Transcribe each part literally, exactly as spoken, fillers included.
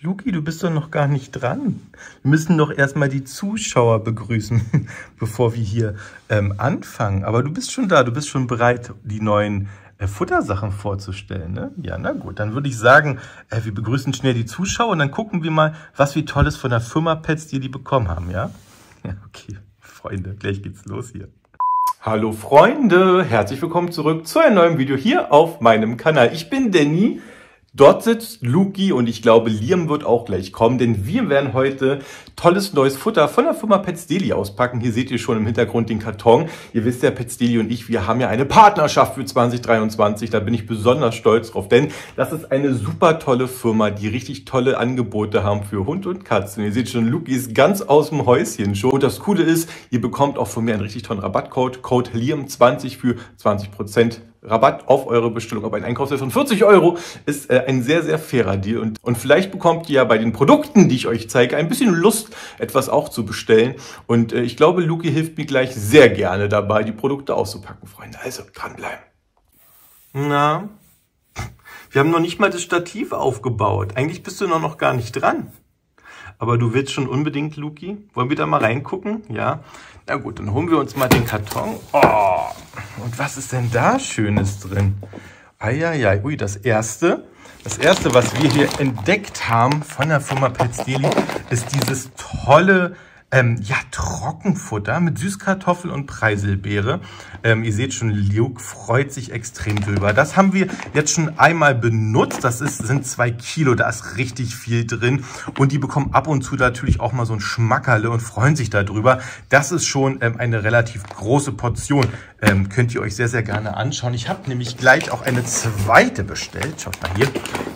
Luki, du bist doch noch gar nicht dran. Wir müssen doch erstmal die Zuschauer begrüßen, bevor wir hier ähm, anfangen. Aber du bist schon da, du bist schon bereit, die neuen äh, Futtersachen vorzustellen, ne? Ja, na gut, dann würde ich sagen, äh, wir begrüßen schnell die Zuschauer und dann gucken wir mal, was wir Tolles von der Firma Pets Deli bekommen haben, ja? Ja, okay, Freunde, gleich geht's los hier. Hallo Freunde, herzlich willkommen zurück zu einem neuen Video hier auf meinem Kanal. Ich bin Danny. Dort sitzt Luki und ich glaube, Liam wird auch gleich kommen, denn wir werden heute tolles neues Futter von der Firma Pets Deli auspacken. Hier seht ihr schon im Hintergrund den Karton. Ihr wisst ja, Pets Deli und ich, wir haben ja eine Partnerschaft für zwanzig dreiundzwanzig. Da bin ich besonders stolz drauf, denn das ist eine super tolle Firma, die richtig tolle Angebote haben für Hund und Katzen. Ihr seht schon, Luki ist ganz aus dem Häuschen schon. Und das Coole ist, ihr bekommt auch von mir einen richtig tollen Rabattcode, Code Liam zwanzig für zwanzig Prozent. Rabatt auf eure Bestellung, aber ein Einkaufswert von vierzig Euro ist äh, ein sehr, sehr fairer Deal. Und, und vielleicht bekommt ihr ja bei den Produkten, die ich euch zeige, ein bisschen Lust, etwas auch zu bestellen. Und äh, ich glaube, Luki hilft mir gleich sehr gerne dabei, die Produkte auszupacken, Freunde. Also, dranbleiben. Na, wir haben noch nicht mal das Stativ aufgebaut. Eigentlich bist du noch, noch gar nicht dran. Aber du willst schon unbedingt, Luki. Wollen wir da mal reingucken? Ja. Na gut, dann holen wir uns mal den Karton. Oh, und was ist denn da Schönes drin? Eieiei, ui, das erste, das erste, was wir hier entdeckt haben von der Firma Pets Deli, ist dieses tolle, ähm, ja, Trockenfutter mit Süßkartoffel und Preiselbeere. Ähm, ihr seht schon, Luke freut sich extrem drüber. Das haben wir jetzt schon einmal benutzt. Das ist, sind zwei Kilo, da ist richtig viel drin. Und die bekommen ab und zu natürlich auch mal so ein Schmackerle und freuen sich darüber. Das ist schon ähm, eine relativ große Portion. Ähm, könnt ihr euch sehr, sehr gerne anschauen. Ich habe nämlich gleich auch eine zweite bestellt. Schaut mal hier.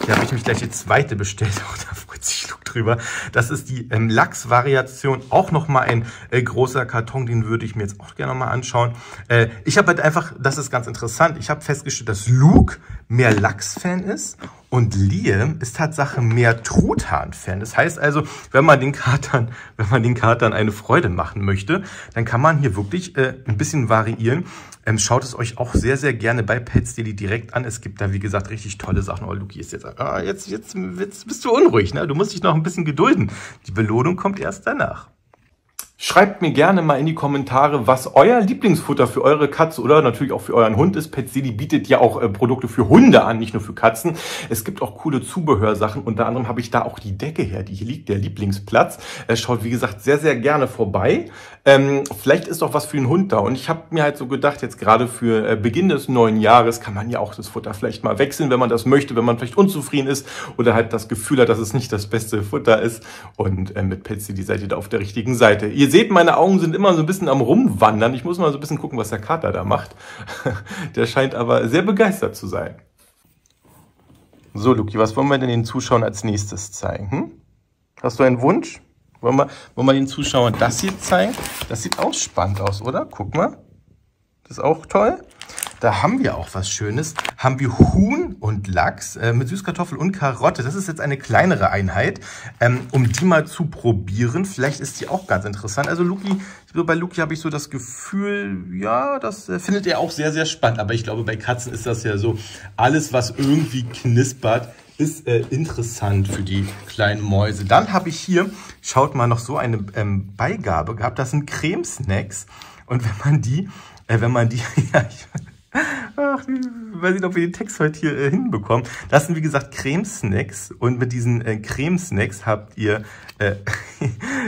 Hier habe ich mich gleich die zweite bestellt. Oh, da freut sich Luke drüber. Das ist die ähm, Lachs-Variation. Auch nochmal ein äh, großer Karton. Den würde ich mir jetzt auch gerne nochmal anschauen. Äh, ich habe halt einfach, das ist ganz interessant, ich habe festgestellt, dass Luke mehr Lachs-Fan ist und Liam ist Tatsache mehr Truthahn-Fan. Das heißt also, wenn man den Katern, wenn man den Katern eine Freude machen möchte, dann kann man hier wirklich äh, ein bisschen variieren. Ähm, schaut es euch auch sehr, sehr gerne bei Pets Deli direkt an. Es gibt da, wie gesagt, richtig tolle Sachen. Oh, Luki ist jetzt, ah, jetzt, jetzt, jetzt bist du unruhig, ne? Du musst dich noch ein bisschen gedulden. Die Belohnung kommt erst danach. Schreibt mir gerne mal in die Kommentare, was euer Lieblingsfutter für eure Katze oder natürlich auch für euren Hund ist. Pets Deli bietet ja auch äh, Produkte für Hunde an, nicht nur für Katzen. Es gibt auch coole Zubehörsachen. Unter anderem habe ich da auch die Decke her, die hier liegt, der Lieblingsplatz. Äh, schaut, wie gesagt, sehr, sehr gerne vorbei. Ähm, vielleicht ist auch was für den Hund da. Und ich habe mir halt so gedacht, jetzt gerade für äh, Beginn des neuen Jahres kann man ja auch das Futter vielleicht mal wechseln, wenn man das möchte, wenn man vielleicht unzufrieden ist oder halt das Gefühl hat, dass es nicht das beste Futter ist. Und äh, mit Pets Deli seid ihr da auf der richtigen Seite. Ihr seht, meine Augen sind immer so ein bisschen am Rumwandern. Ich muss mal so ein bisschen gucken, was der Kater da macht. Der scheint aber sehr begeistert zu sein. So, Luki, was wollen wir denn den Zuschauern als nächstes zeigen? Hm? Hast du einen Wunsch? Wollen wir, wollen wir den Zuschauern das hier zeigen? Das sieht auch spannend aus, oder? Guck mal. Das ist auch toll. Da haben wir auch was Schönes. Haben wir Huhn und Lachs äh, mit Süßkartoffel und Karotte. Das ist jetzt eine kleinere Einheit, ähm, um die mal zu probieren. Vielleicht ist die auch ganz interessant. Also Luki, so bei Luki habe ich so das Gefühl, ja, das äh, findet er auch sehr, sehr spannend. Aber ich glaube, bei Katzen ist das ja so, alles, was irgendwie knispert, ist äh, interessant für die kleinen Mäuse. Dann habe ich hier, schaut mal, noch so eine ähm, Beigabe gehabt. Das sind Cremesnacks. Und wenn man die, äh, wenn man die, ja, ich, ach, ich weiß nicht, ob wir den Text heute hier äh, hinbekommen. Das sind, wie gesagt, Cremesnacks. Und mit diesen äh, Cremesnacks habt ihr äh,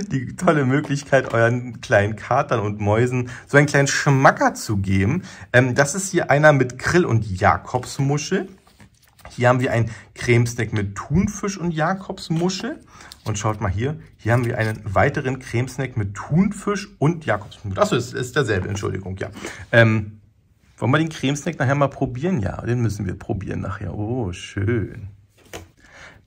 die tolle Möglichkeit, euren kleinen Katern und Mäusen so einen kleinen Schmacker zu geben. Ähm, das ist hier einer mit Krill- und Jakobsmuschel. Hier haben wir einen Cremesnack mit Thunfisch und Jakobsmuschel. Und schaut mal hier, hier haben wir einen weiteren Cremesnack mit Thunfisch und Jakobsmuschel. Achso, es ist derselbe, Entschuldigung, ja. Ähm, Wollen wir den Cremesnack nachher mal probieren? Ja, den müssen wir probieren nachher. Oh, schön.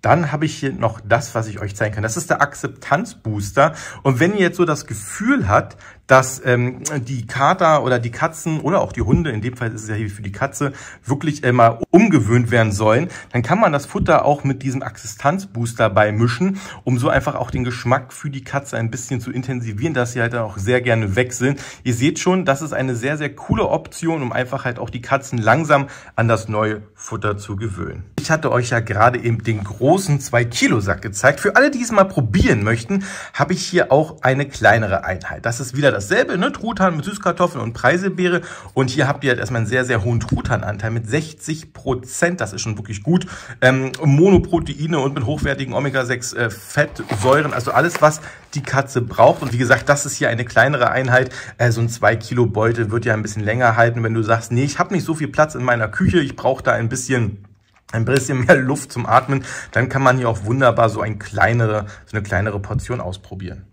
Dann habe ich hier noch das, was ich euch zeigen kann. Das ist der Akzeptanzbooster. Und wenn ihr jetzt so das Gefühl habt, dass ähm, die Kater oder die Katzen oder auch die Hunde, in dem Fall ist es ja hier für die Katze, wirklich immer umgewöhnt werden sollen, dann kann man das Futter auch mit diesem Assistanzbooster beimischen, um so einfach auch den Geschmack für die Katze ein bisschen zu intensivieren, dass sie halt dann auch sehr gerne weg sind. Ihr seht schon, das ist eine sehr, sehr coole Option, um einfach halt auch die Katzen langsam an das neue Futter zu gewöhnen. Ich hatte euch ja gerade eben den großen zwei Kilo Sack gezeigt. Für alle, die es mal probieren möchten, habe ich hier auch eine kleinere Einheit. Das ist wieder dasselbe, ne? Truthahn mit Süßkartoffeln und Preiselbeere. Und hier habt ihr halt erstmal einen sehr, sehr hohen Truthahnanteil mit sechzig Prozent. Das ist schon wirklich gut. Ähm, Monoproteine und mit hochwertigen Omega sechs Fettsäuren. Also alles, was die Katze braucht. Und wie gesagt, das ist hier eine kleinere Einheit. Äh, so ein zwei Kilo Beutel wird ja ein bisschen länger halten, wenn du sagst, nee, ich habe nicht so viel Platz in meiner Küche, ich brauche da ein bisschen... ein bisschen mehr Luft zum Atmen, dann kann man hier auch wunderbar so, ein kleinere, so eine kleinere Portion ausprobieren.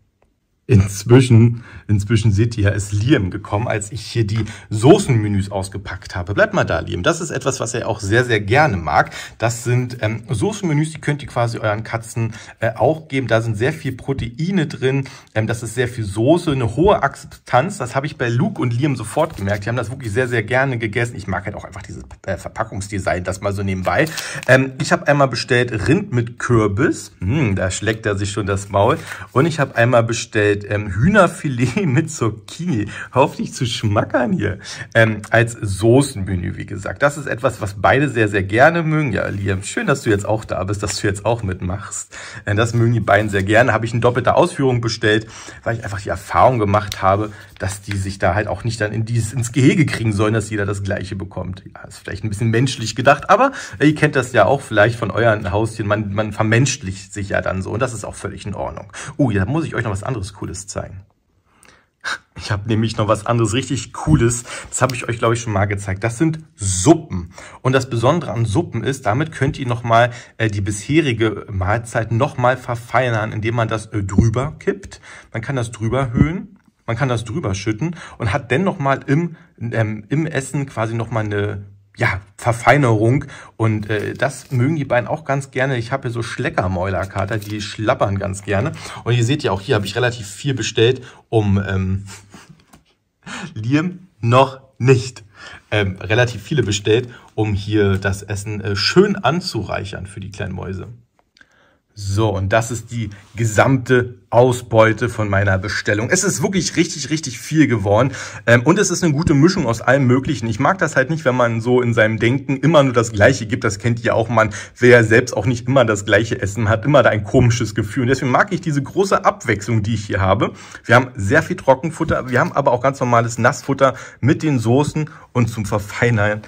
Inzwischen, inzwischen seht ihr ja, ist Liam gekommen, als ich hier die Soßenmenüs ausgepackt habe. Bleibt mal da, Liam. Das ist etwas, was er auch sehr, sehr gerne mag. Das sind ähm, Soßenmenüs, die könnt ihr quasi euren Katzen äh, auch geben. Da sind sehr viel Proteine drin. Ähm, das ist sehr viel Soße, eine hohe Akzeptanz. Das habe ich bei Luke und Liam sofort gemerkt. Die haben das wirklich sehr, sehr gerne gegessen. Ich mag halt auch einfach dieses äh, Verpackungsdesign, das mal so nebenbei. Ähm, ich habe einmal bestellt Rind mit Kürbis. Hm, da schlägt er sich schon das Maul. Und ich habe einmal bestellt Hühnerfilet mit Zucchini. Hör auf, dich zu schmackern hier. Ähm, als Soßenmenü, wie gesagt. Das ist etwas, was beide sehr, sehr gerne mögen. Ja, Liam, schön, dass du jetzt auch da bist, dass du jetzt auch mitmachst. Äh, das mögen die beiden sehr gerne. Habe ich in doppelter Ausführung bestellt, weil ich einfach die Erfahrung gemacht habe, dass die sich da halt auch nicht dann in dieses, ins Gehege kriegen sollen, dass jeder das Gleiche bekommt. Ja, ist vielleicht ein bisschen menschlich gedacht, aber äh, ihr kennt das ja auch vielleicht von euren Haustieren. Man, man vermenschlicht sich ja dann so und das ist auch völlig in Ordnung. Oh, uh, da muss ich euch noch was anderes gucken. Zeigen. Ich habe nämlich noch was anderes richtig Cooles. Das habe ich euch, glaube ich, schon mal gezeigt. Das sind Suppen. Und das Besondere an Suppen ist, damit könnt ihr nochmal äh, die bisherige Mahlzeit nochmal verfeinern, indem man das äh, drüber kippt. Man kann das drüber höhen, man kann das drüber schütten und hat dann nochmal im, ähm, im Essen quasi nochmal eine... ja, Verfeinerung und äh, das mögen die beiden auch ganz gerne. Ich habe hier so Schleckermäulerkater, die schlappern ganz gerne. Und ihr seht ja auch, hier habe ich relativ viel bestellt, um ähm, Liam noch nicht. Ähm, relativ viele bestellt, um hier das Essen äh, schön anzureichern für die kleinen Mäuse. So, und das ist die gesamte Ausbeute von meiner Bestellung. Es ist wirklich richtig, richtig viel geworden. Ähm, und es ist eine gute Mischung aus allem Möglichen. Ich mag das halt nicht, wenn man so in seinem Denken immer nur das Gleiche gibt. Das kennt ihr auch. Man will ja selbst auch nicht immer das gleiche essen, hat immer da ein komisches Gefühl. Und deswegen mag ich diese große Abwechslung, die ich hier habe. Wir haben sehr viel Trockenfutter. Wir haben aber auch ganz normales Nassfutter mit den Soßen und zum Verfeinern.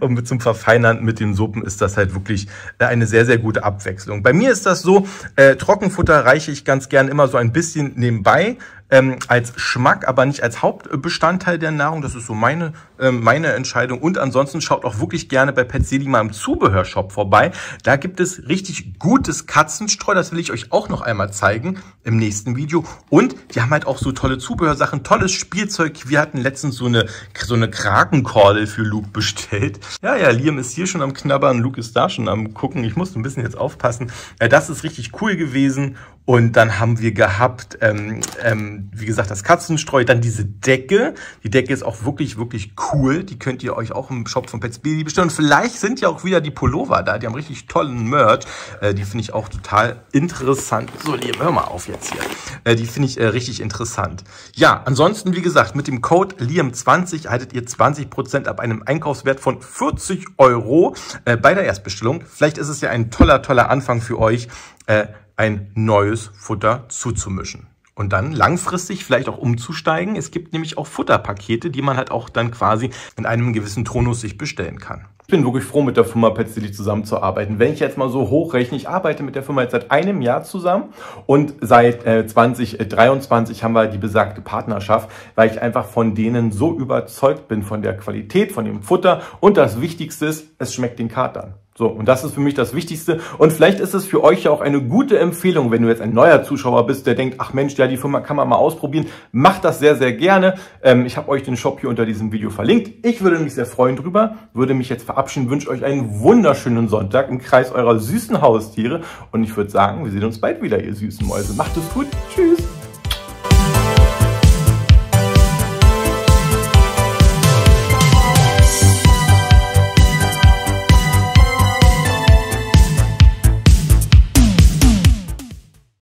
Und mit zum Verfeinern mit den Suppen ist das halt wirklich eine sehr, sehr gute Abwechslung. Bei mir ist das so, äh, Trockenfutter reiche ich ganz gern immer so ein bisschen nebenbei ähm, als Schmack, aber nicht als Hauptbestandteil der Nahrung. Das ist so meine, äh, meine Entscheidung. Und ansonsten schaut auch wirklich gerne bei Pets Deli mal im Zubehörshop vorbei. Da gibt es richtig gutes Katzenstreu. Das will ich euch auch noch einmal zeigen im nächsten Video. Und die haben halt auch so tolle Zubehörsachen, tolles Spielzeug. Wir hatten letztens so eine, so eine Krakenkordel für Luke bestellt. Ja, ja, Liam ist hier schon am Knabbern, Luke ist da schon am Gucken. Ich muss ein bisschen jetzt aufpassen. Ja, das ist richtig cool gewesen. Und dann haben wir gehabt, ähm, ähm, wie gesagt, das Katzenstreu, dann diese Decke. Die Decke ist auch wirklich, wirklich cool. Die könnt ihr euch auch im Shop von Pets Deli bestellen. Und vielleicht sind ja auch wieder die Pullover da. Die haben richtig tollen Merch. Äh, die finde ich auch total interessant. So, Liam, hör mal auf jetzt hier. Äh, die finde ich äh, richtig interessant. Ja, ansonsten, wie gesagt, mit dem Code Liam zwanzig erhaltet ihr zwanzig Prozent ab einem Einkaufswert von vierzig Euro äh, bei der Erstbestellung. Vielleicht ist es ja ein toller, toller Anfang für euch, äh, ein neues Futter zuzumischen. Und dann langfristig vielleicht auch umzusteigen. Es gibt nämlich auch Futterpakete, die man halt auch dann quasi in einem gewissen Tonus sich bestellen kann. Ich bin wirklich froh, mit der Firma Pets Deli zusammenzuarbeiten. Wenn ich jetzt mal so hochrechne, ich arbeite mit der Firma jetzt seit einem Jahr zusammen und seit äh, zwanzig dreiundzwanzig haben wir die besagte Partnerschaft, weil ich einfach von denen so überzeugt bin, von der Qualität, von dem Futter und das Wichtigste ist, es schmeckt den Katern. So, und das ist für mich das Wichtigste. Und vielleicht ist es für euch ja auch eine gute Empfehlung, wenn du jetzt ein neuer Zuschauer bist, der denkt, ach Mensch, ja, die Firma kann man mal ausprobieren. Macht das sehr, sehr gerne. Ähm, ich habe euch den Shop hier unter diesem Video verlinkt. Ich würde mich sehr freuen drüber, würde mich jetzt verabschieden, wünsche euch einen wunderschönen Sonntag im Kreis eurer süßen Haustiere. Und ich würde sagen, wir sehen uns bald wieder, ihr süßen Mäuse. Macht es gut. Tschüss.